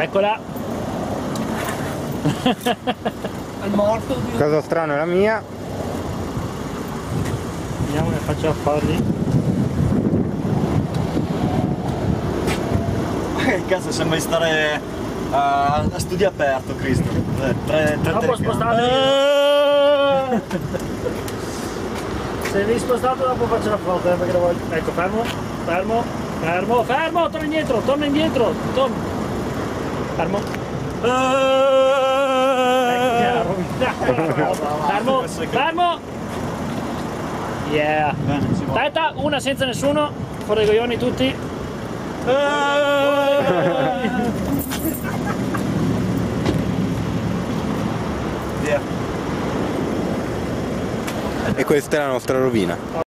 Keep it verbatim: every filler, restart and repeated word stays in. Eccola. È morto. Cosa strana è la mia. Vediamo che faccio a farli. Che cazzo, sembra stare a, a studio aperto, Cristo. Eh, tre, tre, no, può spostarmi. Eh! Se vi spostate dopo faccio la foto, eh, perché lo voglio. Ecco, fermo, fermo, fermo, fermo, torna indietro, torna indietro, torna. Fermo. Fermo, fermo. Yeah. Aspetta, una senza nessuno, fuori i coglioni tutti. E questa è la nostra rovina.